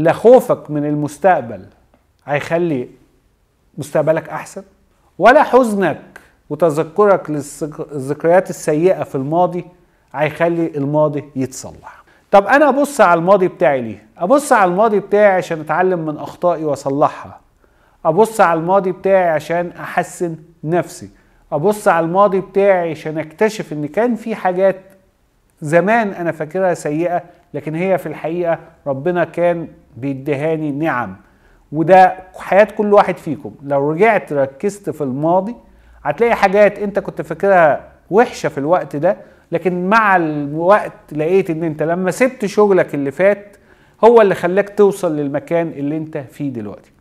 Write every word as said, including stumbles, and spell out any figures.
لا خوفك من المستقبل هيخلي مستقبلك أحسن، ولا حزنك وتذكرك للذكريات السيئة في الماضي هيخلي الماضي يتصلح. طب أنا أبص على الماضي بتاعي ليه؟ أبص على الماضي بتاعي عشان أتعلم من أخطائي وأصلحها. أبص على الماضي بتاعي عشان أحسن نفسي. أبص على الماضي بتاعي عشان أكتشف إن كان في حاجات زمان أنا فاكرها سيئة، لكن هي في الحقيقة ربنا كان بيدهاني نعم. وده حياة كل واحد فيكم، لو رجعت ركزت في الماضي هتلاقي حاجات انت كنت فاكرها وحشة في الوقت ده، لكن مع الوقت لقيت ان انت لما سبت شغلك اللي فات هو اللي خلاك توصل للمكان اللي انت فيه دلوقتي.